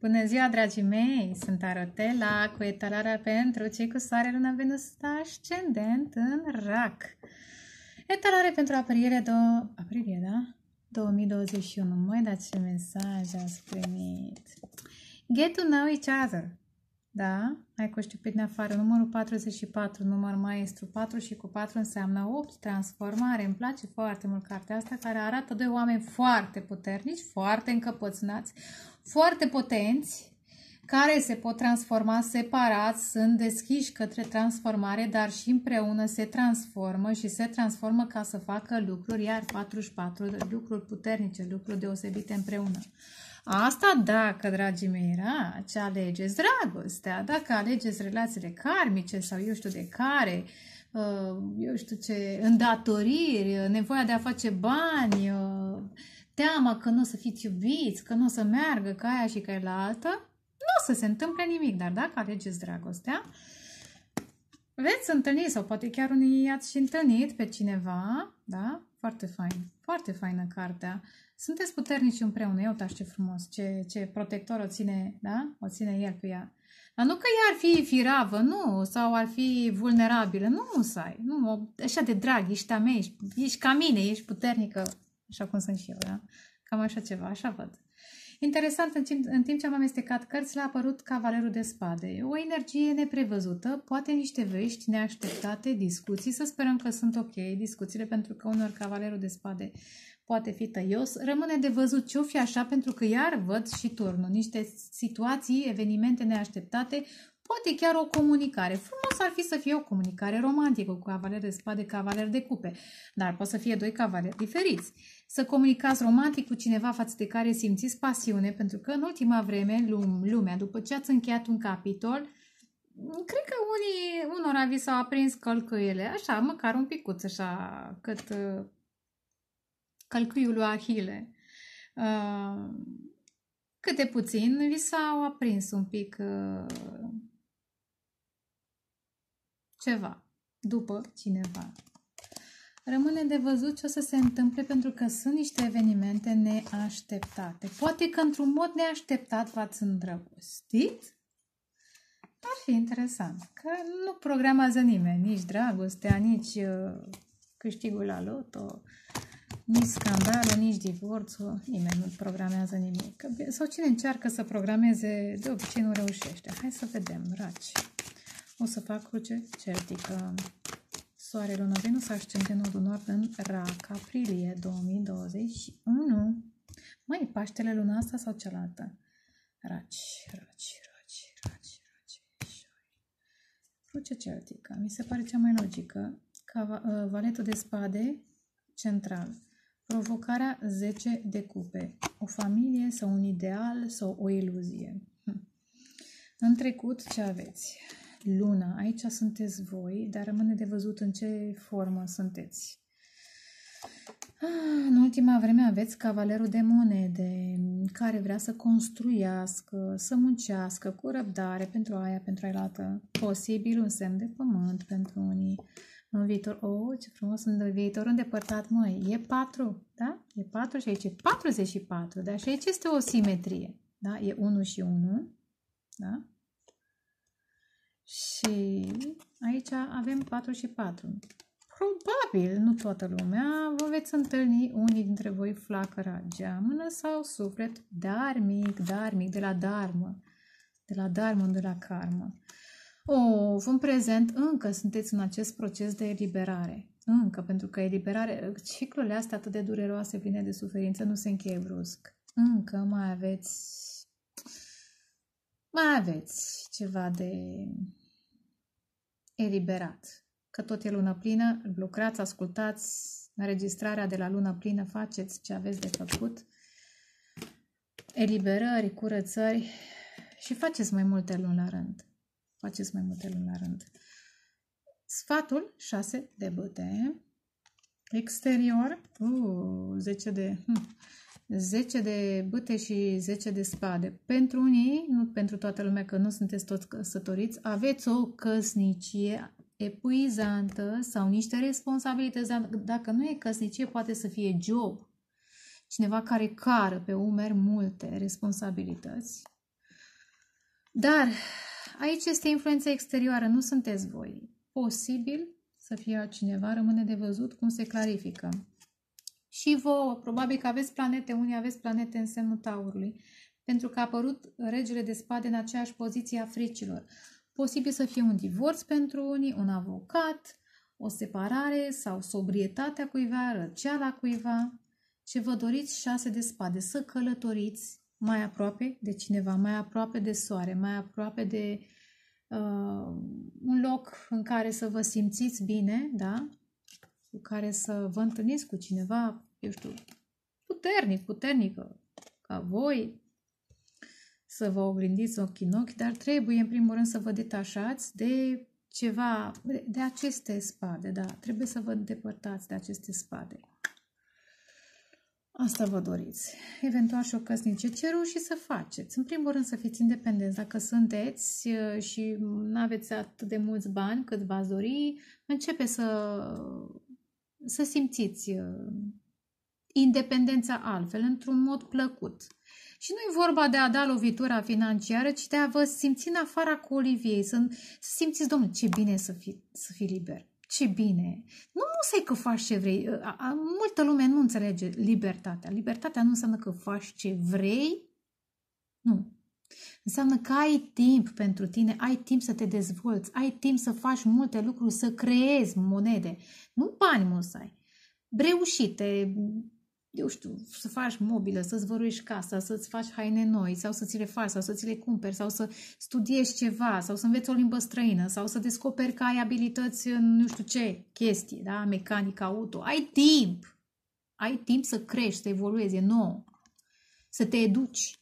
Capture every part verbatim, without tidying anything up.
Bună ziua, dragii mei! Sunt Tarotela cu etalarea pentru cei cu soare, luna, Venus, ascendent în RAC. Etalare pentru aprilie, do... aprilie da? două mii douăzeci și unu. Măi, dar ce mesaj ați primit! Get to know each other. Da? Ai cu știu pe din afară. Numărul patruzeci și patru, număr maestru. patru și cu patru înseamnă opt, transformare. Îmi place foarte mult cartea asta, care arată doi oameni foarte puternici, foarte încăpățânați, foarte potenți, care se pot transforma separați, sunt deschiși către transformare, dar și împreună se transformă și se transformă ca să facă lucruri, iar patruzeci și patru lucruri puternice, lucruri deosebite împreună. Asta dacă, dragii mei, era ce alegeți dragostea, dacă alegeți relațiile karmice sau eu știu de care, eu știu ce, îndatoriri, nevoia de a face bani, teama că nu o să fiți iubiți, că nu o să meargă ca aia și ca aia la altă, nu o să se întâmple nimic, dar dacă alegeți dragostea, veți întâlni sau poate chiar unii i-ați și întâlnit pe cineva, da? Foarte fain, foarte faină cartea. Sunteți puternici împreună, ia uitați ce frumos, ce, ce protector o ține, da? O ține el cu ea. Dar nu că ea ar fi firavă, nu, sau ar fi vulnerabilă, nu, sai, nu, așa de drag, ești a mea, ești, ești ca mine, ești puternică, așa cum sunt și eu, da? Cam așa ceva, așa văd. Interesant, în timp, în timp ce am amestecat cărțile a apărut Cavalerul de Spade. O energie neprevăzută, poate niște vești neașteptate, discuții, să sperăm că sunt ok discuțiile, pentru că unor Cavalerul de Spade poate fi tăios. Rămâne de văzut ce o fi așa, pentru că iar văd și turnul, niște situații, evenimente neașteptate, poate chiar o comunicare. Frumos ar fi să fie o comunicare romantică cu Cavaler de Spade, Cavaler de Cupe, dar poate să fie doi cavaleri diferiți. Să comunicați romantic cu cineva față de care simțiți pasiune, pentru că în ultima vreme, lumea, după ce ați încheiat un capitol, cred că unii, unora vi s-au aprins călcâiele, așa, măcar un picuț, așa, cât călcâiul lui Ahile. Câte puțin vi s-au aprins un pic ceva după cineva. Rămâne de văzut ce o să se întâmple, pentru că sunt niște evenimente neașteptate. Poate că într-un mod neașteptat v-ați îndrăgostit. Ar fi interesant, că nu programează nimeni, nici dragostea, nici uh, câștigul la loto, nici scandalul, nici divorțul, nimeni nu programează nimic. Sau cine încearcă să programeze, de obicei nu reușește. Hai să vedem, raci. O să fac cruce celtică. Soare, luna, Venus, ascendent în nodul nord în RAC, aprilie două mii douăzeci și unu. Măi, Paștele luna asta sau cealaltă? Raci, raci, raci, raci, raci, cruce celtică. Mi se pare cea mai logică. Ca, uh, valetul de spade central. Provocarea zece de cupe. O familie sau un ideal sau o iluzie. Hm. În trecut, ce aveți? Luna, aici sunteți voi, dar rămâne de văzut în ce formă sunteți. Ah, în ultima vreme aveți Cavalerul de Monede, care vrea să construiască, să muncească cu răbdare pentru aia, pentru ailaltă. Posibil un semn de pământ pentru unii. În viitor, oh, ce frumos, în viitor îndepărtat, măi, e patru, da? E patru și aici e patruzeci și patru, da? Și aici este o simetrie, da? E unu și unu, da? Și aici avem patru și patru. Probabil, nu toată lumea, vă veți întâlni unii dintre voi flacăra geamănă sau suflet dharmic, dharmic, de la dharma, de la dharma, de la karma. Of, în prezent încă sunteți în acest proces de eliberare. Încă, pentru că eliberare, ciclurile astea atât de dureroase, pline de suferință, nu se încheie brusc. Încă mai aveți, mai aveți ceva de eliberat. Că tot e lună plină, lucrați, ascultați înregistrarea de la lună plină, faceți ce aveți de făcut. Eliberări, curățări și faceți mai multe luni la rând. Faceți mai multe luni la rând. Sfatul șase de băte. Exterior, uh, zece de... Hm. zece de bâte și zece de spade. Pentru unii, nu pentru toată lumea, că nu sunteți toți căsătoriți, aveți o căsnicie epuizantă sau niște responsabilități. Dacă nu e căsnicie, poate să fie job. Cineva care cară pe umeri multe responsabilități. Dar aici este influența exterioară, nu sunteți voi. Posibil să fie altcineva, rămâne de văzut cum se clarifică. Și vouă, probabil că aveți planete, unii aveți planete în semnul Taurului, pentru că a apărut regele de spade în aceeași poziție a fricilor. Posibil să fie un divorț pentru unii, un avocat, o separare sau sobrietatea cuiva, răceala cuiva. Ce vă doriți? Șase de spade. Să călătoriți mai aproape de cineva, mai aproape de soare, mai aproape de uh, un loc în care să vă simțiți bine, da? Cu care să vă întâlniți cu cineva, eu știu, puternic, puternică, ca voi, să vă oglindiți ochi în ochi, dar trebuie, în primul rând, să vă detașați de ceva, de aceste spade, da, trebuie să vă îndepărtați de aceste spade. Asta vă doriți. Eventual și o căsnicie. Ce reușiți să faceți? În primul rând să fiți independenți. Dacă sunteți și nu aveți atât de mulți bani cât v-ați dori, începe să, să simțiți independența altfel, într-un mod plăcut. Și nu e vorba de a da lovitura financiară, ci de a vă simți în afara coliviei. Să simțiți, domnule, ce bine să fii, să fii liber. Ce bine! Nu, nu să-i că faci ce vrei. A, a, multă lume nu înțelege libertatea. Libertatea nu înseamnă că faci ce vrei. Nu. Înseamnă că ai timp pentru tine, ai timp să te dezvolți, ai timp să faci multe lucruri, să creezi monede. Nu bani mulți ai. Reușite, eu știu, să faci mobilă, să-ți văruiești casa, să-ți faci haine noi, sau să ți le faci, sau să ți le cumperi, sau să studiezi ceva, sau să înveți o limbă străină, sau să descoperi că ai abilități în nu știu ce chestii, da? Mecanică, auto. Ai timp! Ai timp să crești, să evoluezi, e nou. Să te educi.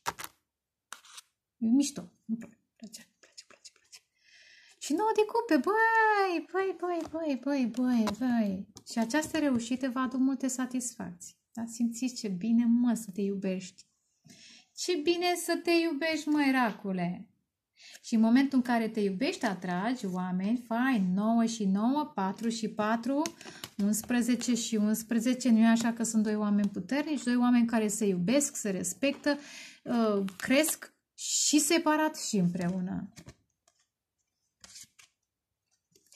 E mișto. Îmi place, place, place, place, place. Și nouă de cupe, băi, băi, băi, băi, băi, băi, băi. Și această reușită va aduce multe satisfacții. Da? Simțiți ce bine, mă, să te iubești. Ce bine să te iubești, măi, racule! Și în momentul în care te iubești, atragi oameni faini. nouă și nouă, patru și patru, unsprezece și unsprezece. Nu e așa că sunt doi oameni puternici, doi oameni care se iubesc, se respectă, cresc și separat și împreună.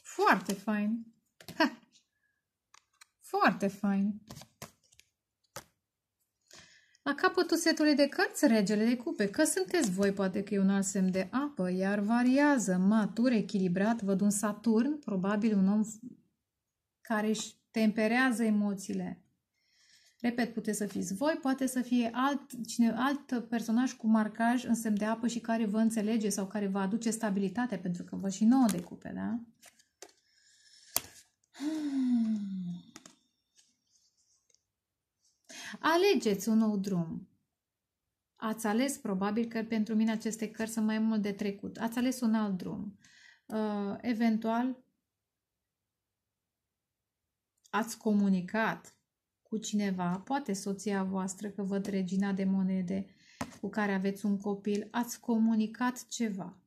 Foarte fain! Ha! Foarte fain! La capătul setului de cărți, regele de cupe, că sunteți voi, poate că e un alt semn de apă, iar variază, matur, echilibrat, văd un Saturn, probabil un om care își temperează emoțiile. Repet, puteți să fiți voi, poate să fie alt, cine, alt personaj cu marcaj în semn de apă și care vă înțelege sau care vă aduce stabilitate, pentru că vă și nouă de cupe, da? Hmm. Alegeți un nou drum. Ați ales, probabil că pentru mine aceste cărți sunt mai mult de trecut. Ați ales un alt drum. Uh, eventual, ați comunicat cu cineva, poate soția voastră, că văd regina de monede cu care aveți un copil. Ați comunicat ceva.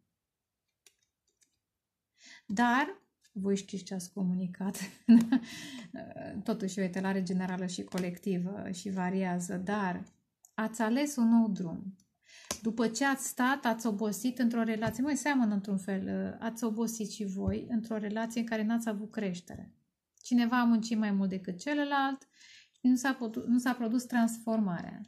Dar... voi știți ce ați comunicat. Totuși, o etalare generală și colectivă și variază, dar ați ales un nou drum. După ce ați stat, ați obosit într-o relație, mai seamănă într-un fel, ați obosit și voi într-o relație în care n-ați avut creștere. Cineva a muncit mai mult decât celălalt și nu s-a produs transformarea.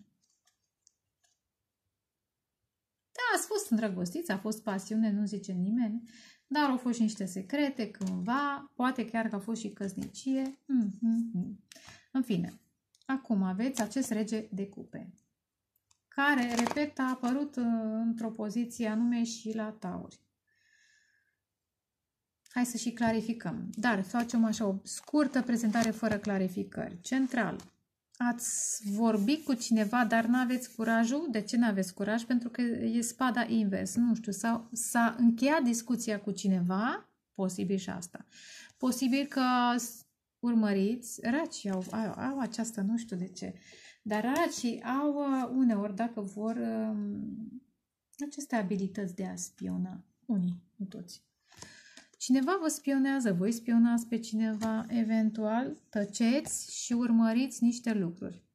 Da, ați fost îndrăgostiți, a fost pasiune, nu zice nimeni. Dar au fost și niște secrete, cândva, poate chiar că a fost și căsnicie. Mm-hmm. În fine, acum aveți acest rege de cupe, care, repet, a apărut într-o poziție anume și la Tauri. Hai să și clarificăm. Dar facem așa o scurtă prezentare fără clarificări. Central, ați vorbit cu cineva, dar nu aveți curajul. De ce nu aveți curaj? Pentru că e spada invers. Nu știu, sau s-a încheiat discuția cu cineva, posibil și asta. Posibil că urmăriți, racii au, au, au aceasta, nu știu de ce, dar racii au uneori, dacă vor, aceste abilități de a spiona. Unii, nu toți. Cineva vă spionează, voi spionați pe cineva, eventual tăceți și urmăriți niște lucruri.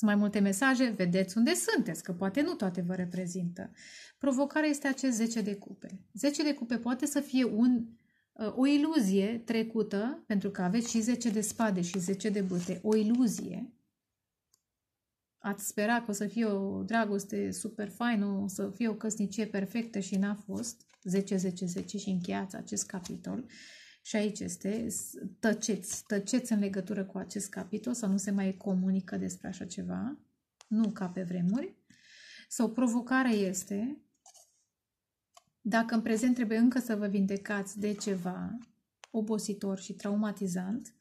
sunt mai multe mesaje, vedeți unde sunteți, că poate nu toate vă reprezintă. Provocarea este acest zece de cupe. zece de cupe poate să fie un, o iluzie trecută, pentru că aveți și zece de spade și zece de bâte, o iluzie. Ați spera că o să fie o dragoste super faină, o să fie o căsnicie perfectă și n-a fost. zece zece zece și încheiați acest capitol. Și aici este, tăceți, tăceți în legătură cu acest capitol, să nu se mai comunică despre așa ceva, nu ca pe vremuri. Sau provocarea este, dacă în prezent trebuie încă să vă vindecați de ceva obositor și traumatizant,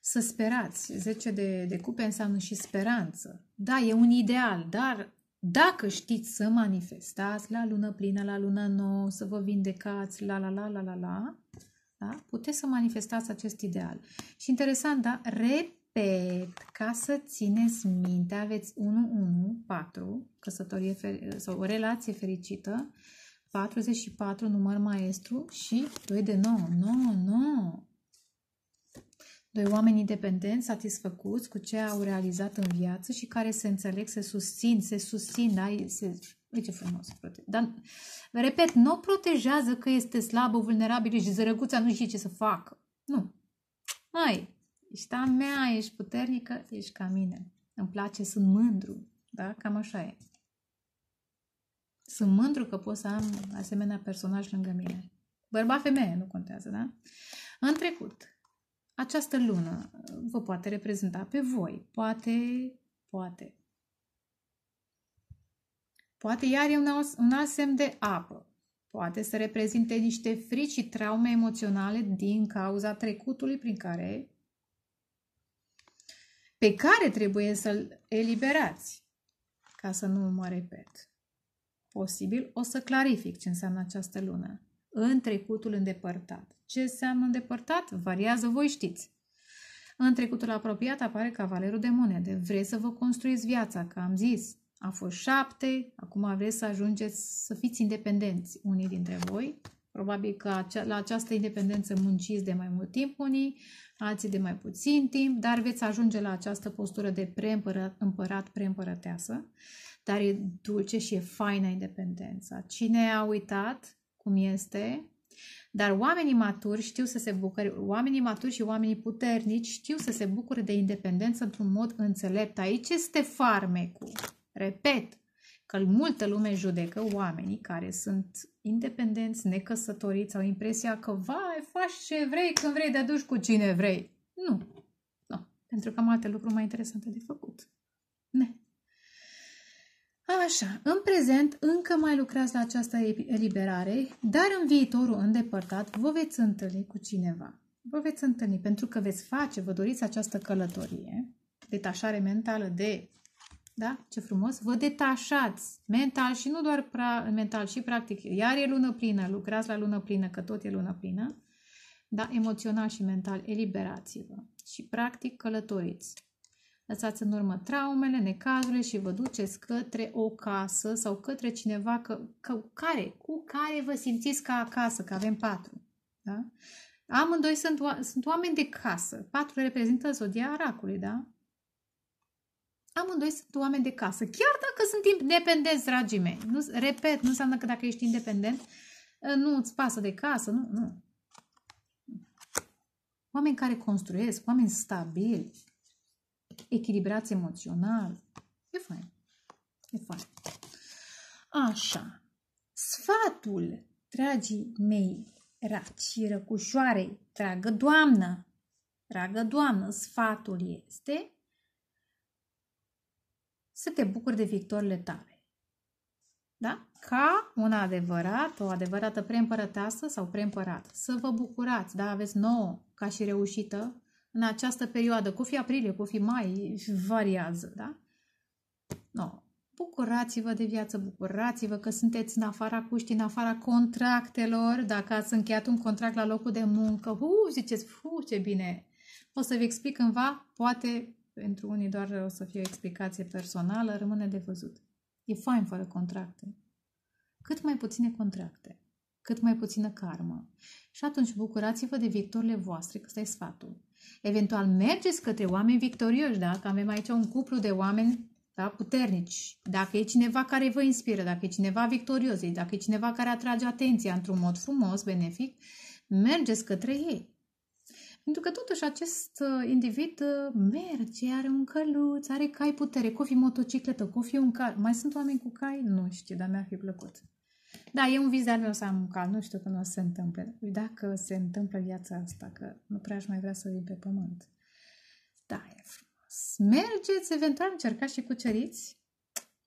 să sperați. zece de cupe înseamnă și speranță. Da, e un ideal, dar dacă știți să manifestați la lună plină, la lună nouă, să vă vindecați, la la la la la la, da? Puteți să manifestați acest ideal. Și interesant, da? Repet, ca să țineți minte, aveți unu unu patru, căsătorie sau o relație fericită, patruzeci și patru, număr maestru, și doi de nouă, nouă, nouă. Doi oameni independenți, satisfăcuți cu ce au realizat în viață și care se înțeleg, se susțin, se susțin, da? Se... Uite ce frumos, dar, repet, nu protejează că este slabă, vulnerabilă și zărăguța nu știe ce să facă. Nu. Măi, ești a mea, ești puternică, ești ca mine. Îmi place, sunt mândru. Da? Cam așa e. Sunt mândru că pot să am asemenea personaj lângă mine. Bărbat, femeie, nu contează, da? În trecut, această lună vă poate reprezenta pe voi. Poate, poate. Poate iar e un alt, un alt semn de apă. Poate să reprezinte niște frici și traume emoționale din cauza trecutului prin care, pe care trebuie să-l eliberați. Ca să nu mă repet. Posibil o să clarific ce înseamnă această lună. În trecutul îndepărtat. Ce înseamnă îndepărtat? Variază, voi știți. În trecutul apropiat apare cavalerul de monede. Vreți să vă construiți viața, că am zis. A fost șapte, acum vreți să ajungeți să fiți independenți unii dintre voi. Probabil că la această independență munciți de mai mult timp unii, alții de mai puțin timp, dar veți ajunge la această postură de preîmpărat, preîmpărăteasă. Dar e dulce și e faină independența. Cine a uitat cum este? Dar oamenii maturi știu să se bucure, oamenii maturi și oamenii puternici știu să se bucure de independență într-un mod înțelept. Aici este farmecul. Repet că multă lume judecă oamenii care sunt independenți, necăsătoriți, au impresia că vai, faci ce vrei, când vrei, te duci cu cine vrei. Nu. nu. Pentru că am alte lucruri mai interesante de făcut. Ne. Așa, în prezent încă mai lucrați la această eliberare, dar în viitorul îndepărtat vă veți întâlni cu cineva. Vă veți întâlni pentru că veți face, vă doriți această călătorie, detașare mentală de... Da? Ce frumos! Vă detașați mental și nu doar pra, mental, și practic. Iar e lună plină, lucrați la lună plină, că tot e lună plină. Da? Emoțional și mental, eliberați-vă. Și practic călătoriți. Lăsați în urmă traumele, necazurile și vă duceți către o casă sau către cineva că, că, care, cu care vă simțiți ca acasă, că avem patru. Da? Amândoi sunt, sunt oameni de casă. Patru reprezintă zodia racului, da? Amândoi sunt oameni de casă, chiar dacă sunt independenți, dragii mei. Nu, repet, nu înseamnă că dacă ești independent, nu îți pasă de casă, nu, nu. Oameni care construiesc, oameni stabili, echilibrați emoțional. E fain. E fain. Așa. Sfatul, dragii mei, raci, răcușoare, dragă doamnă, dragă doamnă, sfatul este... să te bucuri de victorile tale. Da? Ca un adevărat, o adevărată preîmpărăteasă sau preîmpărat. Să vă bucurați, da? Aveți nouă ca și reușită în această perioadă. Cu fi aprilie, cu fi mai, variază, da? No. Bucurați-vă de viață, bucurați-vă că sunteți în afara cuștii, în afara contractelor. Dacă ați încheiat un contract la locul de muncă, uu, ziceți, uu, ce bine. O să vă explic cândva, poate... Pentru unii doar o să fie o explicație personală, rămâne de văzut. E fain fără contracte. Cât mai puține contracte. Cât cât mai puțină karmă. Și atunci bucurați-vă de victorile voastre, că ăsta e sfatul. Eventual mergeți către oameni victorioși, da? Că avem aici un cuplu de oameni, da? Puternici. Dacă e cineva care vă inspiră, dacă e cineva victorios, dacă e cineva care atrage atenția într-un mod frumos, benefic, mergeți către ei. Pentru că totuși acest individ merge, are un căluț, are cai putere, că o fi motocicletă, că o fi un cal. Mai sunt oameni cu cai? Nu știu, dar mi-ar fi plăcut. Da, e un vis, dar vreau să am un cal, nu știu când o să se întâmple. Dacă se întâmplă viața asta, că nu prea aș mai vrea să vin pe pământ. Da, e frumos. Mergeți, eventual încercați și cuceriți.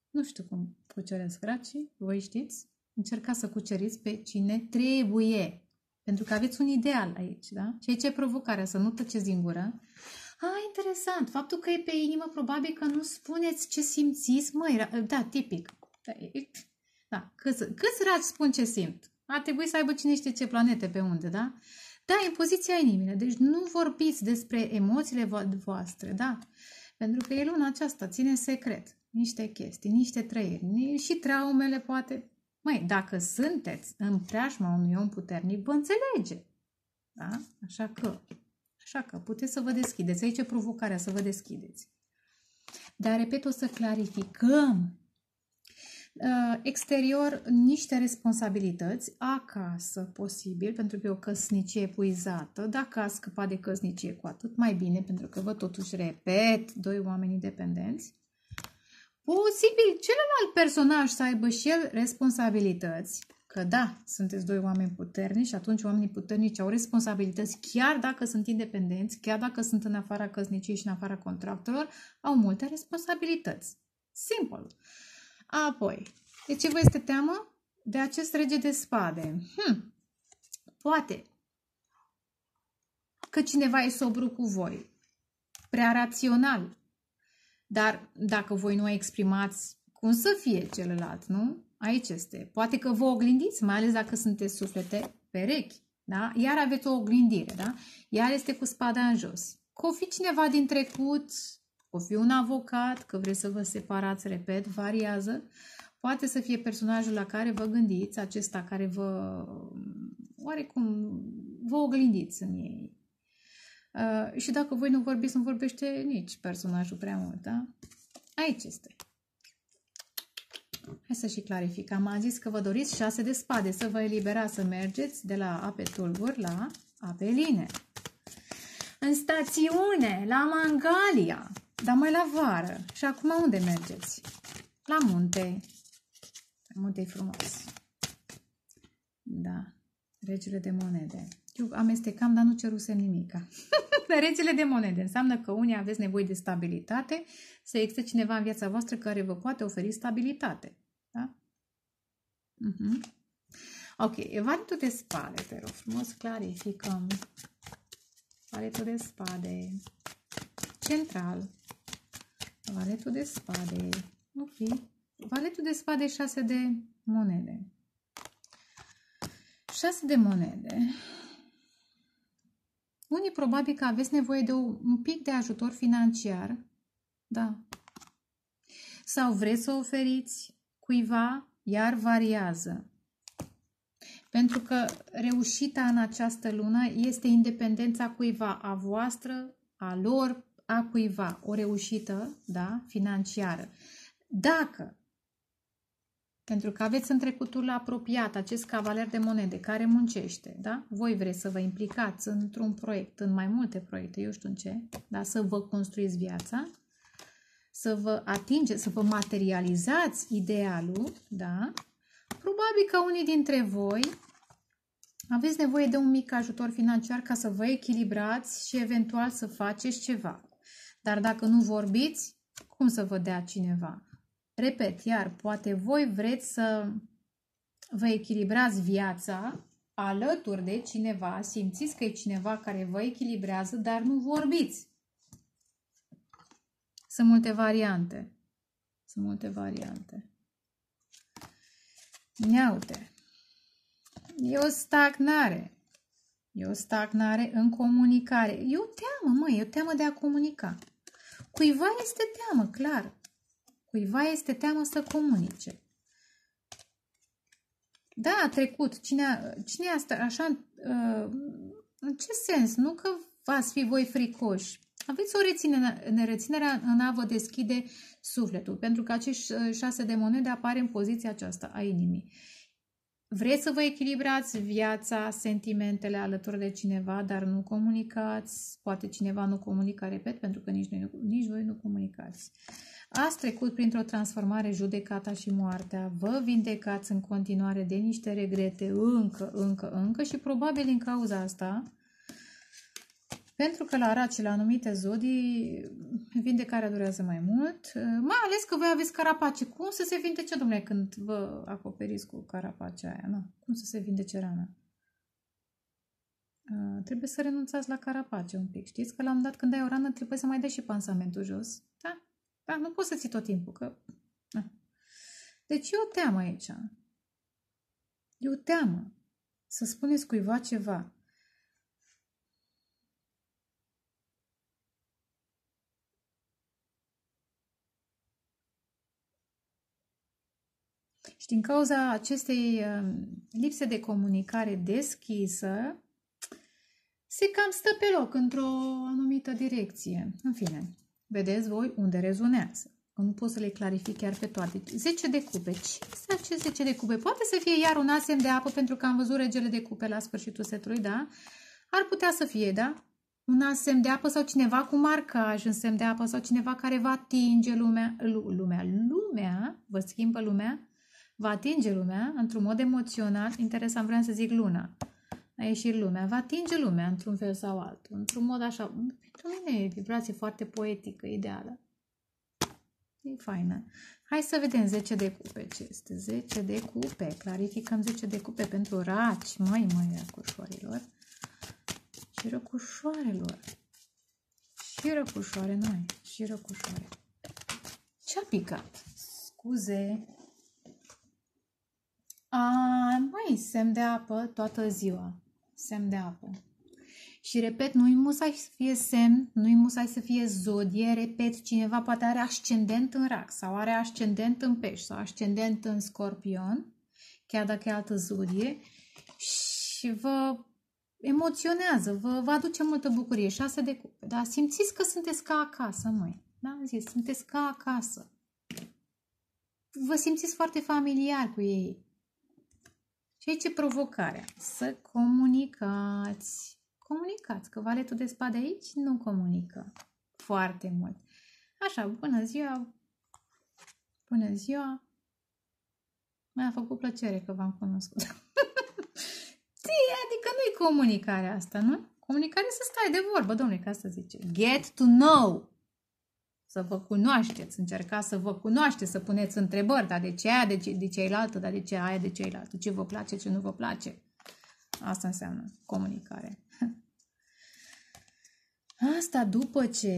Nu știu cum cuceresc racii, voi știți. Încercați să cuceriți pe cine trebuie. Pentru că aveți un ideal aici, da? Și aici e provocarea, să nu tăceți din gură. A, interesant, faptul că e pe inimă, probabil că nu spuneți ce simțiți, măi, da, tipic. Da, e, da. Câți, câți raci spun ce simt? Ar trebui să aibă cine știe ce planete pe unde, da? Da, e poziția inimii, deci nu vorbiți despre emoțiile voastre, da? Pentru că e luna aceasta, ține în secret niște chestii, niște trăiri, și traumele poate... Măi, dacă sunteți în preajma unui om puternic, vă înțelege. Da? Așa că, așa că puteți să vă deschideți. Aici e provocarea, să vă deschideți. Dar, repet, o să clarificăm. Exterior, niște responsabilități. Acasă, posibil, pentru că e o căsnicie epuizată. Dacă ați scăpat de căsnicie, cu atât mai bine, pentru că vă totuși, repet, doi oameni independenți. Posibil celălalt personaj să aibă și el responsabilități, că da, sunteți doi oameni puternici și atunci oamenii puternici au responsabilități, chiar dacă sunt independenți, chiar dacă sunt în afara căsniciei și în afara contractelor, au multe responsabilități. Simplu. Apoi, de ce vă este teamă? De acest rege de spade. Hm, poate că cineva e sobru cu voi, prea rațional. Dar dacă voi nu exprimați, cum să fie celălalt, nu? Aici este. Poate că vă oglindiți, mai ales dacă sunteți suflete perechi, da? Iar aveți o oglindire, da? Iar este cu spada în jos. Că o fi cineva din trecut, o fi un avocat, că vreți să vă separați, repet, variază. Poate să fie personajul la care vă gândiți, acesta care vă, oarecum, vă oglindiți în ei. Uh, și dacă voi nu vorbiți, nu vorbește nici personajul prea mult, da? Aici este. Hai să și clarificăm. Am zis că vă doriți șase de spade, să vă eliberați, să mergeți de la ape tulburi la ape line. În stațiune, la Mangalia, dar mai la vară. Și acum unde mergeți? La munte. Munte e frumos. Da. Regele de monede. Eu amestecam, dar nu cerusem nimica. Regele de monede înseamnă că unii aveți nevoie de stabilitate, să existe cineva în viața voastră care vă poate oferi stabilitate. Da? Uh-huh. Ok, variantul de spade, te rog frumos, clarificăm. Variantul de spade. Central. Variantul de spade. Ok. Variantul de spade, șase de monede. Șase de monede. Unii probabil că aveți nevoie de un pic de ajutor financiar. Da. Sau vreți să oferiți cuiva, iar variază. Pentru că reușita în această lună este independența cuiva, a voastră, a lor, a cuiva. O reușită, da, financiară. Dacă Pentru că aveți în trecutul apropiat acest cavaler de monede care muncește, da? Voi vreți să vă implicați într-un proiect, în mai multe proiecte, eu știu în ce, da? Să vă construiți viața, să vă atingeți, să vă materializați idealul, da? Probabil că unii dintre voi aveți nevoie de un mic ajutor financiar ca să vă echilibrați și eventual să faceți ceva. Dar dacă nu vorbiți, cum să vă dea cineva? Repet, iar poate voi vreți să vă echilibrați viața alături de cineva, simțiți că e cineva care vă echilibrează, dar nu vorbiți. Sunt multe variante. Sunt multe variante. Ia uite. E o stagnare. E o stagnare în comunicare. E o teamă, măi, e o teamă de a comunica. Cuiva este teamă, clar. Cuiva este teamă să comunice. Da, a trecut. Cine, cine asta? Așa, în ce sens? Nu că v-ați fi voi fricoși. Aveți o reținere, reținerea în a vă deschide sufletul, pentru că acești șase de monede apare în poziția aceasta a inimii. Vreți să vă echilibrați viața, sentimentele alături de cineva, dar nu comunicați. Poate cineva nu comunica, repet, pentru că nici, noi, nici voi nu comunicați. Ați trecut printr-o transformare, judecata și moartea. Vă vindecați în continuare de niște regrete încă, încă, încă și probabil din cauza asta, pentru că la raci și la anumite zodii vindecarea durează mai mult, mai ales că voi aveți carapace. Cum să se vindece, domnule, când vă acoperiți cu carapacea aia? Nu. Cum să se vindece rana? Uh, trebuie să renunțați la carapace un pic. Știți că la un moment dat când ai o rană trebuie să mai dai și pansamentul jos. Da? Da, nu poți să ții tot timpul. Că... Da. Deci e o teamă aici. E o teamă să spuneți cuiva ceva. Și din cauza acestei lipse de comunicare deschisă, se cam stă pe loc într-o anumită direcție. În fine, vedeți voi unde rezonează. Nu pot să le clarific chiar pe toate. zece de cupe. Ce este acest zece de cupe? Poate să fie iar un asem de apă, pentru că am văzut regele de cupe la sfârșitul setului, da? Ar putea să fie, da? Un asem de apă sau cineva cu marcaj în semn de apă sau cineva care va atinge lumea. Lumea, lumea, vă schimbă lumea. Va atinge lumea într-un mod emoțional, interesant, vreau să zic luna, a ieșit lumea, va atinge lumea într-un fel sau altul, într-un mod așa, pentru mine e vibrație foarte poetică, ideală, e faină. Hai să vedem zece de cupe, ce este zece de cupe, clarificăm zece de cupe pentru raci, măi, măi, răcușoarelor și răcușoarelor, și răcușoare noi, și răcușoare. Ce-a picat? Scuze! A, mai semn de apă toată ziua. Semn de apă. Și repet, nu-i musai să fie semn, nu-i musai să fie zodie. Repet, cineva poate are ascendent în rac sau are ascendent în pești sau ascendent în scorpion, chiar dacă e altă zodie. Și vă emoționează, vă, vă aduce multă bucurie. Șase de cupe. Dar simțiți că sunteți ca acasă, măi. Da? Am zis, sunteți ca acasă. Vă simțiți foarte familiar cu ei. Și aici e provocarea. Să comunicați. Comunicați, că valetul de spade aici nu comunică foarte mult. Așa, bună ziua! Bună ziua! Mi-a făcut plăcere că v-am cunoscut. Adică nu-i comunicarea asta, nu? Comunicarea să stai de vorbă, domnule, că asta zice. Get to know! Să vă cunoașteți, încercați să vă cunoașteți, să puneți întrebări, dar de ce aia, de, ce, de ceilaltă, dar de ce aia, de ceilaltă, ce vă place, ce nu vă place. Asta înseamnă comunicare. Asta după ce,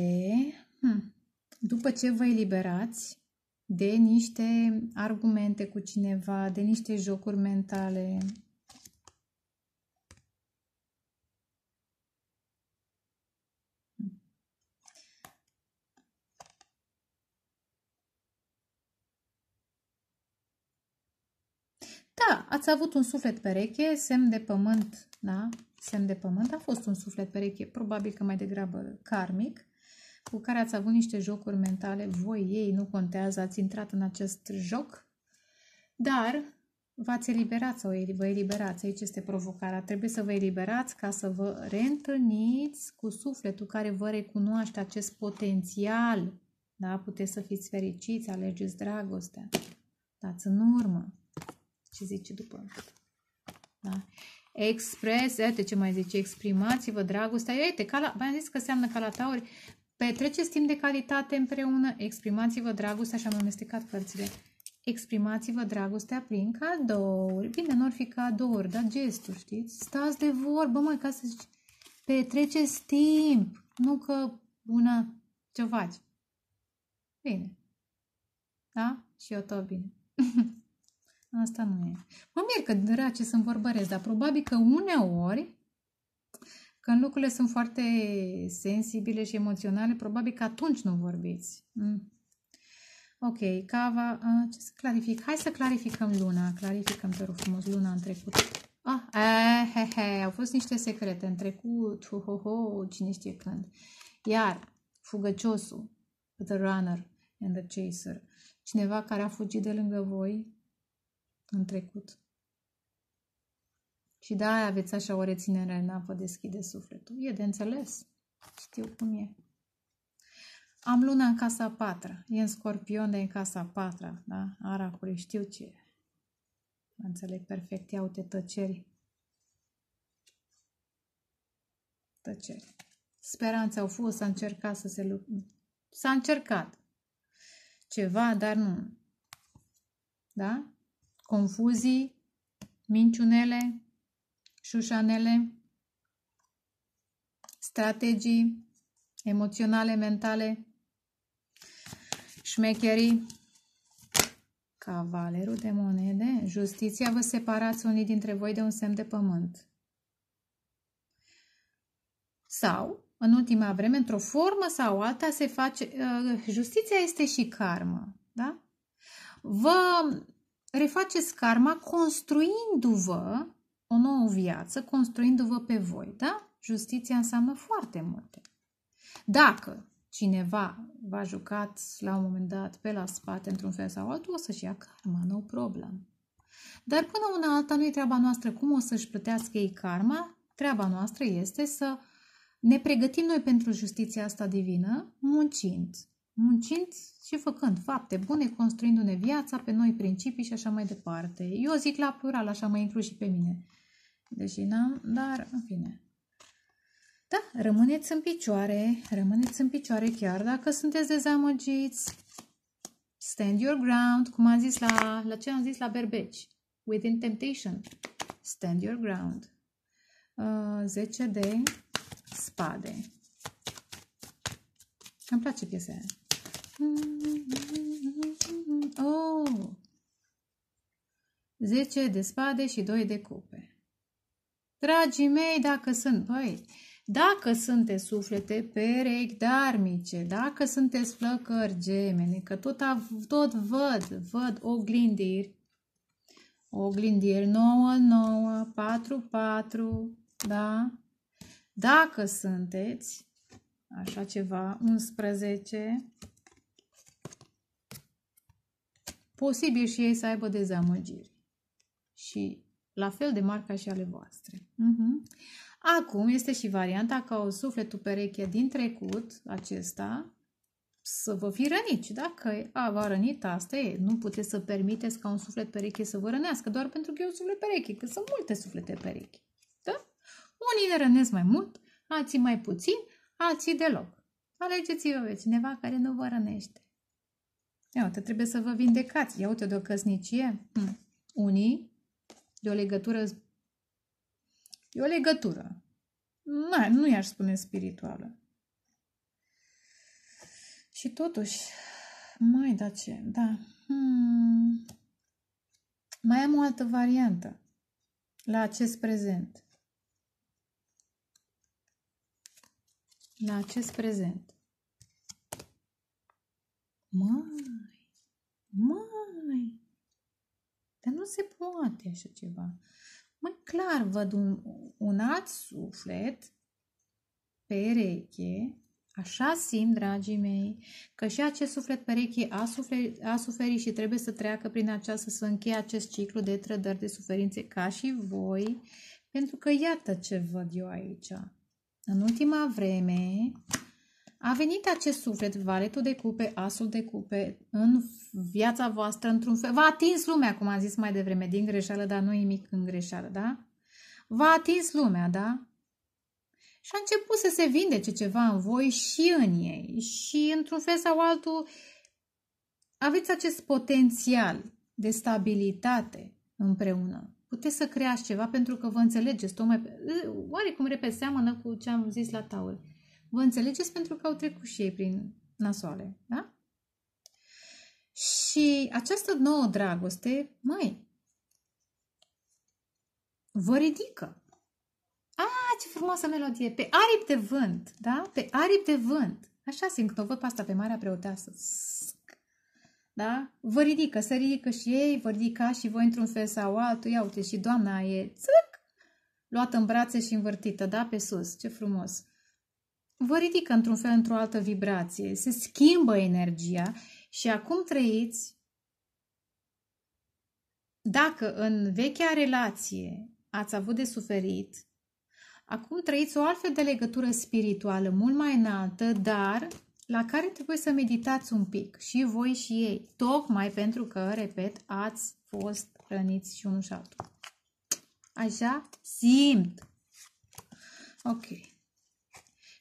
după ce vă eliberați de niște argumente cu cineva, de niște jocuri mentale. Da, ați avut un suflet pereche, semn de pământ, da? Semn de pământ a fost un suflet pereche, probabil că mai degrabă karmic, cu care ați avut niște jocuri mentale, voi, ei, nu contează, ați intrat în acest joc, dar v-ați eliberat sau vă eliberați, aici este provocarea, trebuie să vă eliberați ca să vă reîntâlniți cu sufletul care vă recunoaște acest potențial, da? Puteți să fiți fericiți, alegeți dragostea, dați în urmă. Ce zice după? Da. Expres, uite ce mai zice, exprimați-vă dragostea. Uite, v-am zis că înseamnă ca la tauri, petreceți timp de calitate împreună, exprimați-vă dragostea, și am amestecat cărțile. Exprimați-vă dragostea prin cadouri. Bine, nu ar fi cadouri, dar gesturi, știți? Stați de vorbă, măi, ca să zici, petreceți timp, nu că una ce faci. Bine. Da? Și eu tot bine. Asta nu e. Mă mir că race să-mi vorbăresc, dar probabil că uneori, când lucrurile sunt foarte sensibile și emoționale, probabil că atunci nu vorbiți. Mm. Ok, cava, uh, ce să clarific? Hai să clarificăm luna, clarificăm, te rog frumos, luna în trecut. Ah, eh, he, he, au fost niște secrete în trecut, ho, ho, ho, cine știe când. Iar fugăciosul, the runner and the chaser, cineva care a fugit de lângă voi în trecut. Și da, aveți așa o reținere în apă, deschide sufletul. E de înțeles, știu cum e. Am luna în casa a patra, e în Scorpion, de în casa a patra, da? Aracului, știu ce e. Înțeleg perfect, iau te tăceri. Tăceri. Speranțe au fost, s-a încercat să se lucreze. S-a încercat ceva, dar nu. Da? Confuzii, minciunele, șușanele, strategii emoționale, mentale, șmecherii, cavalerul de monede, justiția, vă separați unii dintre voi de un semn de pământ. Sau, în ultima vreme, într-o formă sau alta, se face... Uh, justiția este și karma, da? Vă refaceți karma construindu-vă o nouă viață, construindu-vă pe voi, da? Justiția înseamnă foarte multe. Dacă cineva v-a jucat la un moment dat pe la spate într-un fel sau altul, o să-și ia karma, no problem. Dar până una alta nu e treaba noastră cum o să-și plătească ei karma, treaba noastră este să ne pregătim noi pentru justiția asta divină, muncind. Muncind și făcând fapte bune, construindu-ne viața pe noi principii și așa mai departe. Eu zic la plural, așa mă includ și pe mine. Deși n-am, dar în fine... Da, rămâneți în picioare, rămâneți în picioare chiar dacă sunteți dezamăgiți. Stand your ground, cum am zis la, la ce am zis la berbeci. Within Temptation. Stand your ground. Uh, zece de spade. Îmi place piesa aia. Oh! zece de spade și doi de cupe. Dragii mei, dacă sunt... Băi, dacă sunteți suflete perechi dharmice, dacă sunteți flăcări gemene, că tot, tot văd, văd oglindiri, oglindiri nouă, nouă, patru, patru, da? Dacă sunteți, așa ceva, unsprezece, posibil și ei să aibă dezamăgiri. Și la fel de mari ca și ale voastre. Uh-huh. Acum este și varianta ca o sufletul pereche din trecut, acesta, să vă fi răniți. Dacă a, v-a rănit, asta e. Nu puteți să permiteți ca un suflet pereche să vă rănească, doar pentru că e un suflet pereche, că sunt multe suflete pereche. Da? Unii ne rănesc mai mult, alții mai puțin, alții deloc. Alegeți-vă pe cineva care nu vă rănește. Ia uite, trebuie să vă vindecați. Ia uite, de o căsnicie. Hmm. Unii, de o legătură... E o legătură. Nu, nu i-aș spune spirituală. Și totuși, mai da ce, da. Hmm. Mai am o altă variantă la acest prezent. La acest prezent. Mai, mai. Dar nu se poate așa ceva. Mai clar văd un, un alt suflet pereche, așa simt, dragii mei, că și acest suflet pereche a, suferi, a suferit și trebuie să treacă prin aceasta, să încheie acest ciclu de trădări, de suferințe, ca și voi, pentru că iată ce văd eu aici. În ultima vreme a venit acest suflet, valetul de cupe, asul de cupe, în viața voastră, într-un fel. V-a atins lumea, cum am zis mai devreme, din greșeală, dar nu e nimic în greșeală, da? V-a atins lumea, da? Și a început să se vindece ceva în voi și în ei. Și, într-un fel sau altul, aveți acest potențial de stabilitate împreună. Puteți să creați ceva pentru că vă înțelegeți. Tocmai... Oarecum, repet, seamănă cu ce am zis la taul. Vă înțelegeți pentru că au trecut și ei prin nasoale, da? Și această nouă dragoste, măi, vă ridică. A, ce frumoasă melodie! Pe aripi de vânt, da? Pe aripi de vânt. Așa simt când o văd pe asta, pe Marea Preoteasă. Da? Vă ridică, se ridică și ei, vă ridica și voi într-un fel sau altul. Ia uite, și doamna e țâc, luată în brațe și învârtită, da? Pe sus, ce frumos. Vă ridică într-un fel, într-o altă vibrație, se schimbă energia și acum trăiți. Dacă în vechea relație ați avut de suferit, acum trăiți o altfel de legătură spirituală, mult mai înaltă, dar la care trebuie să meditați un pic, și voi și ei, tocmai pentru că, repet, ați fost răniți și unul și altul. Așa simt. Ok.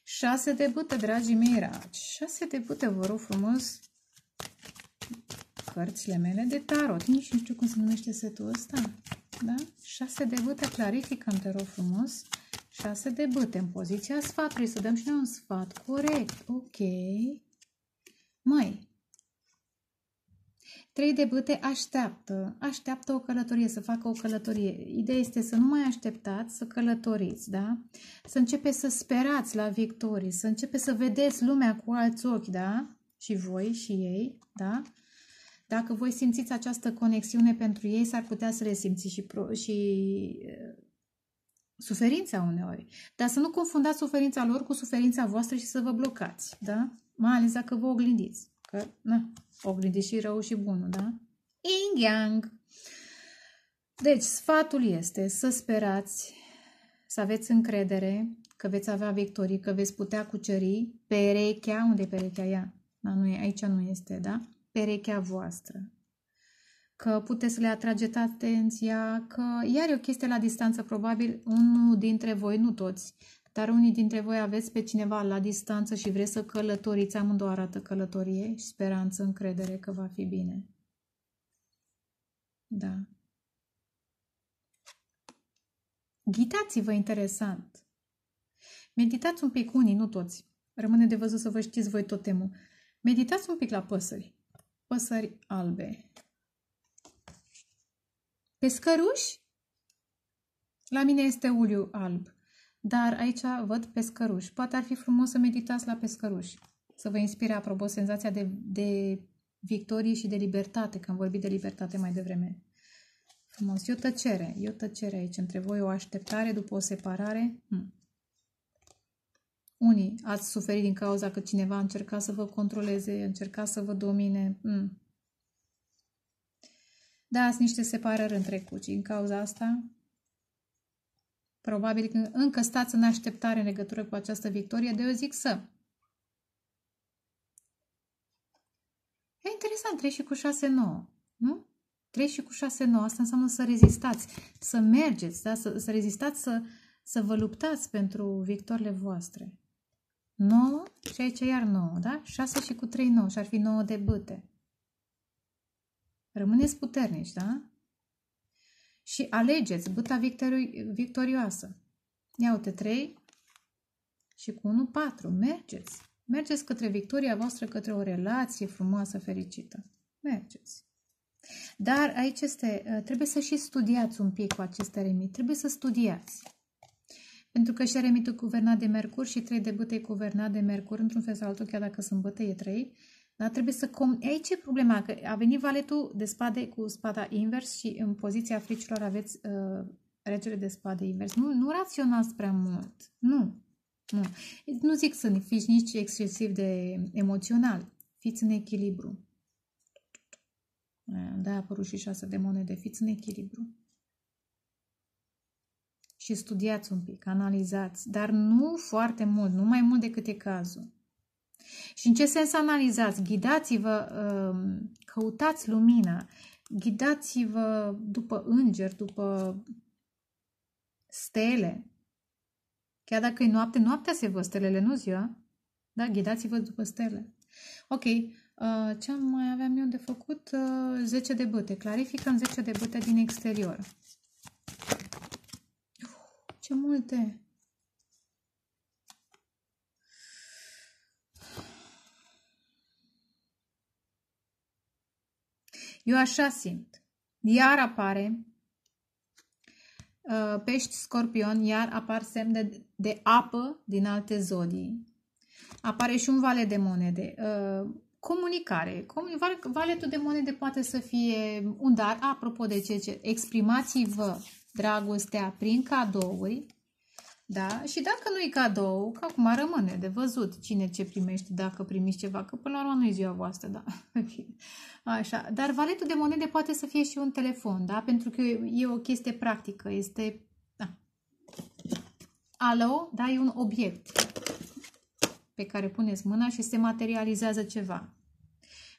Șase de bâte, dragii mei raci. Șase de bâte, vă rog frumos. Cărțile mele de tarot. Nici nu știu cum se numește setul ăsta. Da? Șase de bâte, clarificăm, te rog frumos. Șase de bâte în poziția sfatului. Să dăm și noi un sfat corect. Ok. Mai. Trei de bâte așteaptă. Așteaptă o călătorie, să facă o călătorie. Ideea este să nu mai așteptați, să călătoriți, da? Să începeți să sperați la victorii, să începeți să vedeți lumea cu alți ochi, da? Și voi și ei, da? Dacă voi simțiți această conexiune pentru ei, s-ar putea să le simți și, pro și suferința uneori. Dar să nu confundați suferința lor cu suferința voastră și să vă blocați, da? Mai ales dacă vă oglindiți. Că, na, oglindiți și rău și bunul, da? Yin-yang! Deci, sfatul este să sperați, să aveți încredere că veți avea victorii, că veți putea cuceri perechea. Unde e perechea ea? Da, nu e, aici nu este, da? Perechea voastră, că puteți să le atrageți atenția, că iar e o chestie la distanță, probabil unul dintre voi, nu toți, dar unii dintre voi aveți pe cineva la distanță și vreți să călătoriți, amândouă arată călătorie și speranță, încredere că va fi bine. Da. Ghidați-vă interesant. Meditați un pic, unii, nu toți. Rămâne de văzut să vă știți voi totemul. Meditați un pic la păsări. Păsări albe. Pescăruși? La mine este uliu alb. Dar aici văd pescăruși. Poate ar fi frumos să meditați la pescăruși. Să vă inspire, apropo, senzația de, de victorie și de libertate. Că am vorbit de libertate mai devreme. Frumos. E o tăcere. E o tăcere aici între voi. O așteptare după o separare. Hmm. Unii ați suferit din cauza că cineva a încercat să vă controleze, a încercat să vă domine. Mm. Da, ați niște separări în trecut și din cauza asta probabil că încă stați în așteptare în legătură cu această victorie, de eu zic să. E interesant, trei și cu șase nouă, nu? trei și cu șase nouă, asta înseamnă să rezistați, să mergeți, da? să, să rezistați, să, să vă luptați pentru victorile voastre. nouă și aici iar nouă, da? șase și cu trei, nouă și ar fi nouă de bâte. Rămâneți puternici, da? Și alegeți bâta victorio- victorioasă. Ia uite, trei și cu unu, patru. Mergeți. Mergeți către victoria voastră, către o relație frumoasă, fericită. Mergeți. Dar aici este, trebuie să și studiați un pic cu aceste remit. Trebuie să studiați. Pentru că și eremitul e guvernat de Mercur și trei de bâte e guvernat de Mercur, într-un fel sau altul, chiar dacă sunt bâte, e trei. Dar trebuie să... Com Aici e problema, că a venit valetul de spade cu spada invers și în poziția fricilor aveți uh, regele de spade invers. Nu, nu raționați prea mult. Nu. Nu, nu zic să ne fiți nici excesiv de emoțional. Fiți în echilibru. Da, a apărut și șase de monede. Fiți în echilibru. Și studiați un pic, analizați, dar nu foarte mult, nu mai mult decât e cazul. Și în ce sens analizați? Ghidați-vă, căutați lumina, ghidați-vă după îngeri, după stele. Chiar dacă e noapte, noaptea se văd stelele, nu ziua. Da, ghidați-vă după stele. Ok, ce mai aveam eu de făcut? zece de bâte. Clarificăm zece de bâte din exterior. Ce multe! Eu așa simt. Iar apare uh, pești, scorpion, iar apar semne de, de apă din alte zodii. Apare și un vale de monede. Uh, Comunicare. Comun- valetul de monede poate să fie un dar. Apropo de ce, ce exprimați-vă dragostea prin cadouri. Da? Și dacă nu-i cadou, că acum rămâne de văzut cine ce primește, dacă primiți ceva, că până la urmă nu e ziua voastră, da. Așa. Dar valetul de monede poate să fie și un telefon, da? Pentru că e o chestie practică, este... Da. Alo, da, e un obiect pe care puneți mâna și se materializează ceva.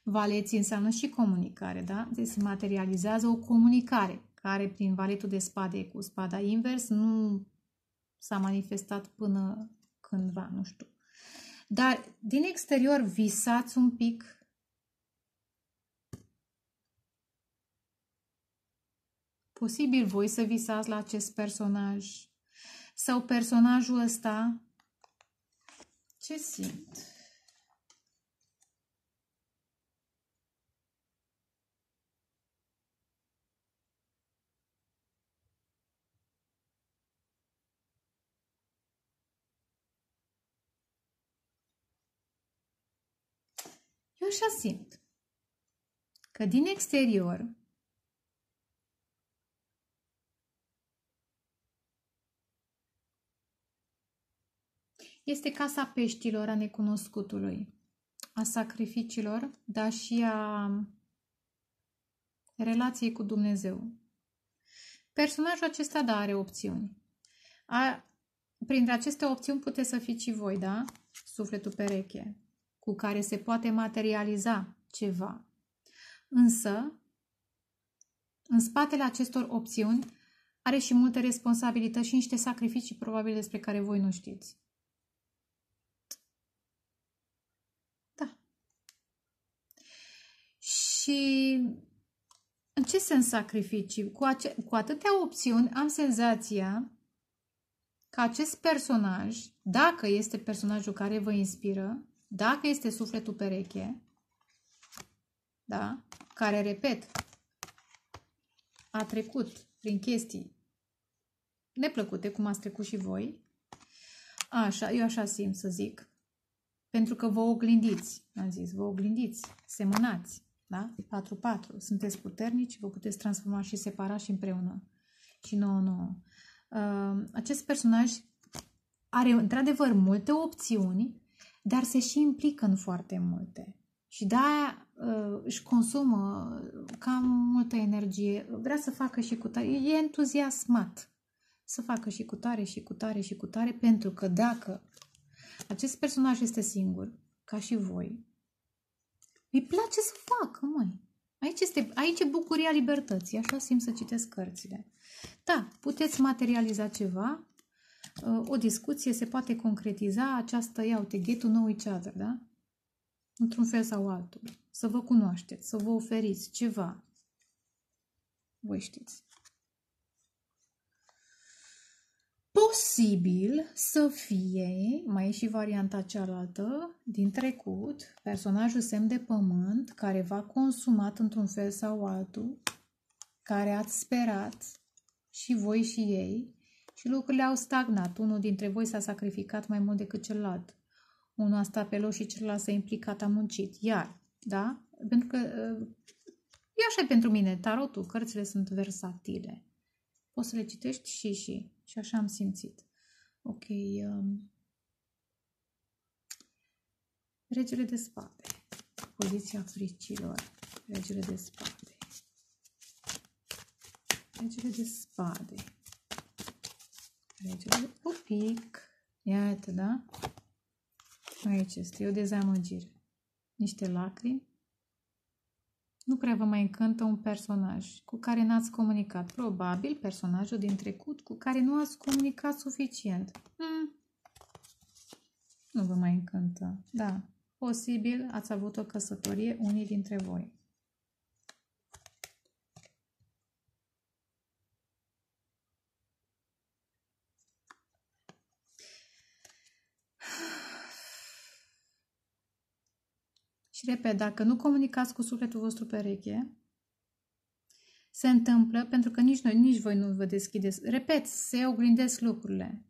Valeții înseamnă și comunicare, da? Deci se materializează o comunicare, care prin valetul de spade cu spada invers nu... s-a manifestat până cândva, nu știu. Dar din exterior visați un pic. Posibil voi să visați la acest personaj. Sau personajul ăsta. Ce simt? Eu așa simt că din exterior este casa peștilor, a necunoscutului, a sacrificiilor, dar și a relației cu Dumnezeu. Personajul acesta, da, are opțiuni. A, printre aceste opțiuni puteți să fiți și voi, da? Sufletul pereche, cu care se poate materializa ceva. Însă, în spatele acestor opțiuni, are și multe responsabilități și niște sacrificii probabil despre care voi nu știți. Da. Și în ce sens sacrificii? Cu, ace cu atâtea opțiuni am senzația că acest personaj, dacă este personajul care vă inspiră, dacă este sufletul pereche, da, care, repet, a trecut prin chestii neplăcute, cum ați trecut și voi, așa, eu așa simt să zic, pentru că vă oglindiți, am zis, vă oglindiți, semănați, da? patru patru, sunteți puternici, vă puteți transforma și separa și împreună, și nouă nouă. Acest personaj are, într-adevăr, multe opțiuni, dar se și implică în foarte multe. Și de-aia uh, își consumă cam multă energie. Vrea să facă și cu tare. E entuziasmat să facă și cu tare, și cu tare, și cu tare, pentru că dacă acest personaj este singur, ca și voi, îi place să facă, măi. Aici, este, aici e bucuria libertății. Așa simt să citesc cărțile. Da, puteți materializa ceva. O discuție se poate concretiza această, ia uite, get to know each other, da? Într-un fel sau altul. Să vă cunoașteți, să vă oferiți ceva. Voi știți. Posibil să fie, mai e și varianta cealaltă, din trecut, personajul semn de pământ, care v-a consumat într-un fel sau altul, care ați sperat și voi și ei, și lucrurile au stagnat. Unul dintre voi s-a sacrificat mai mult decât celălalt. Unul a stat pe loc și celălalt s-a implicat, a muncit. Iar, da? Pentru că e așa pentru mine. Tarotul, cărțile sunt versatile. Poți să le citești și și. Și așa am simțit. Ok. Um... Regele de spade. Poziția fricilor. Regele de spade. Regele de spade. Un pic. Iată, da? Aici este. E o dezamăgire. Niște lacrimi. Nu prea vă mai încântă un personaj cu care n-ați comunicat. Probabil personajul din trecut cu care nu ați comunicat suficient. Hmm. Nu vă mai încântă. Da. Posibil ați avut o căsătorie unii dintre voi. Și repet, dacă nu comunicați cu sufletul vostru pereche, se întâmplă, pentru că nici noi, nici voi nu vă deschideți. Repet, se oglindesc lucrurile.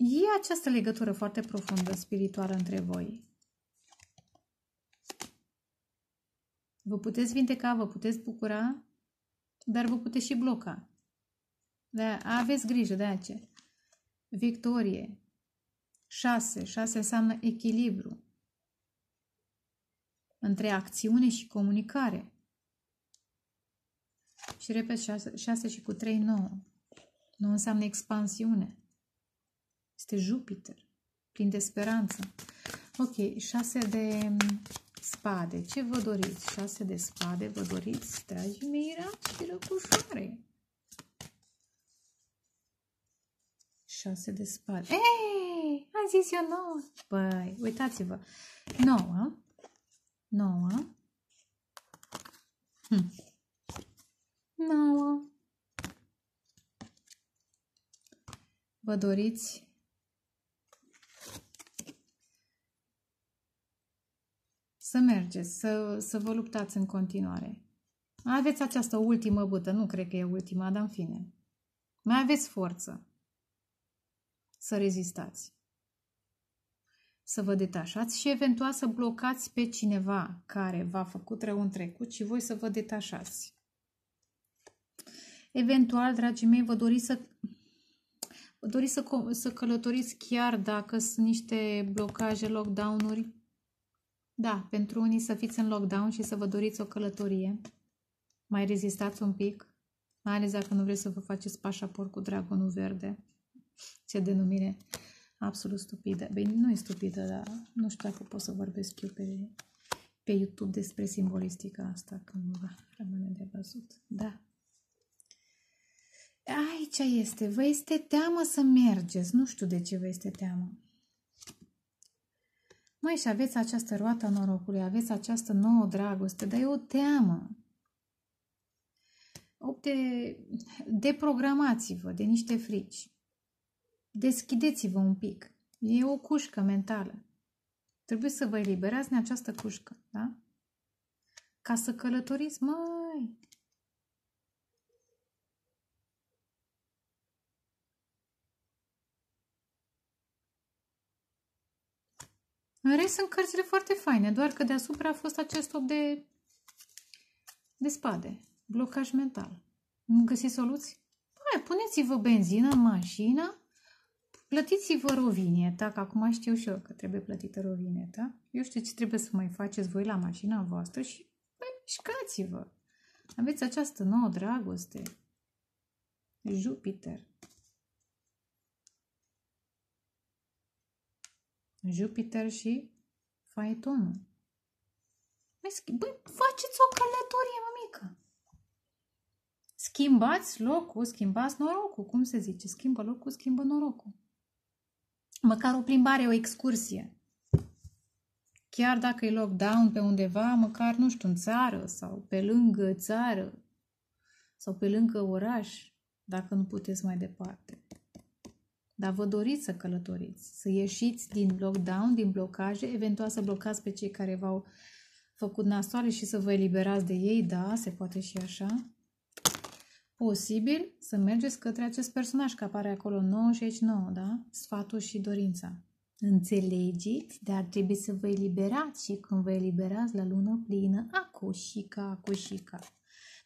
E această legătură foarte profundă, spirituală, între voi. Vă puteți vindeca, vă puteți bucura, dar vă puteți și bloca. Da, aveți grijă de aceea. Victorie. Șase. Șase înseamnă echilibru între acțiune și comunicare. Și repet, șase, șase și cu trei, nouă. nouă înseamnă expansiune. Este Jupiter, plin de speranță. Ok, șase de spade. Ce vă doriți? șase de spade vă doriți, dragi mirați și răcușoare. șase de spade. Ei, am zis eu nouă. Păi, uitați-vă. nouă. nouă. Hm. nouă. Vă doriți să mergeți, să, să vă luptați în continuare. Aveți această ultimă bâtă, nu cred că e ultima, dar în fine. Mai aveți forță să rezistați, să vă detașați și eventual să blocați pe cineva care v-a făcut rău în trecut și voi să vă detașați. Eventual, dragii mei, vă doriți să... Vă doriți să, să călătoriți chiar dacă sunt niște blocaje, lockdown-uri? Da, pentru unii să fiți în lockdown și să vă doriți o călătorie. Mai rezistați un pic, mai ales dacă nu vreți să vă faceți pașaport cu dragonul verde. Ce denumire absolut stupidă. Bine, nu e stupidă, dar nu știu dacă pot să vorbesc eu pe, pe YouTube despre simbolistica asta, că va rămâne de văzut. Da. Aici este. Vă este teamă să mergeți. Nu știu de ce vă este teamă. Măi, și aveți această roată a norocului, aveți această nouă dragoste, dar e o teamă. Deprogramați-vă de niște frici. Deschideți-vă un pic. E o cușcă mentală. Trebuie să vă eliberați din această cușcă, da? Ca să călătoriți, măi! În rest, sunt cărțile foarte faine, doar că deasupra a fost acest opt de, de spade, blocaj mental. Nu găsiți soluții? Păi, puneți-vă benzină în mașină, plătiți-vă rovinieta, că acum știu și eu că trebuie plătită rovinieta. Eu știu ce trebuie să mai faceți voi la mașina voastră și mișcați-vă. Aveți această nouă dragoste. Jupiter. Jupiter și faetonul. Băi, faceți o călătorie, mămică! Schimbați locul, schimbați norocul. Cum se zice? Schimbă locul, schimbă norocul. Măcar o plimbare, o excursie. Chiar dacă e lockdown pe undeva, măcar, nu știu, în țară sau pe lângă țară sau pe lângă oraș, dacă nu puteți mai departe. Dar vă doriți să călătoriți, să ieșiți din lockdown, din blocaje, eventual să blocați pe cei care v-au făcut nasoale și să vă eliberați de ei, da, se poate și așa. Posibil să mergeți către acest personaj, că apare acolo nouă și aici nouă, da? Sfatul și dorința. Înțelegeți, dar trebuie să vă eliberați și când vă eliberați la lună plină, acoșica, acoșica.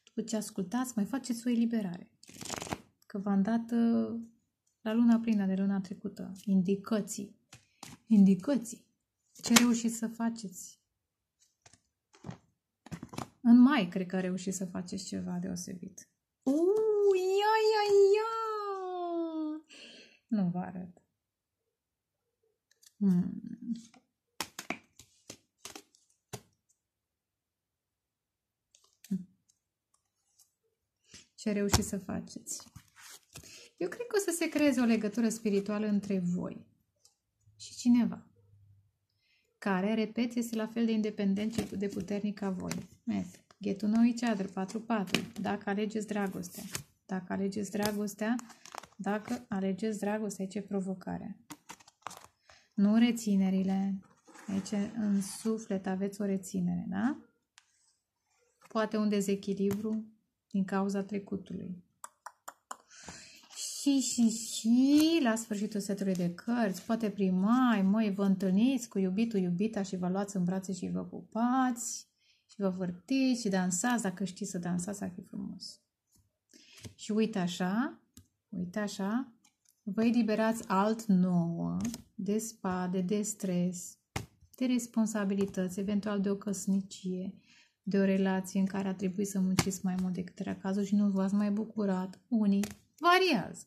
După ce ascultați, mai faceți o eliberare. Că v-am dat... La luna plină de luna trecută, indicații, indicații, ce reușiți să faceți. În mai, cred că reușiți să faceți ceva deosebit. Uuu, ia, ia, ia! Nu vă arăt. Hmm. Ce reușiți să faceți. Eu cred că o să se creeze o legătură spirituală între voi și cineva care, repet, este la fel de independent și de puternic ca voi. Ghetul nou each other, patru patru. Dacă alegeți dragostea. Dacă alegeți dragostea, dacă alegeți dragostea, aici e provocarea. Nu reținerile. Aici în suflet aveți o reținere, da? Poate un dezechilibru din cauza trecutului. și, și, și, la sfârșitul setului de cărți, poate primai, măi, vă întâlniți cu iubitul, iubita și vă luați în brațe și vă pupați și vă vârtiți și dansați, dacă știți să dansați, ar fi frumos. Și uite așa, uite așa, vă eliberați alt nouă de spade, de stres, de responsabilități, eventual de o căsnicie, de o relație în care a trebuit să munciți mai mult decât era cazul și nu v-ați mai bucurat. Unii variază.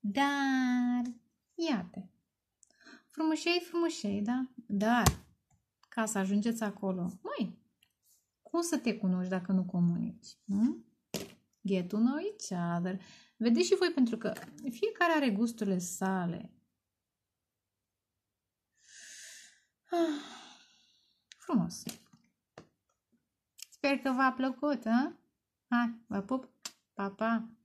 Dar, iată, frumușei, frumușei, da? Dar, ca să ajungeți acolo, măi, cum să te cunoști dacă nu comunici? Nu? Get to know each other. Vedeți și voi, pentru că fiecare are gusturile sale. Ah, frumos. Sper că v-a plăcut, hă? Hai, vă pup, pa, pa!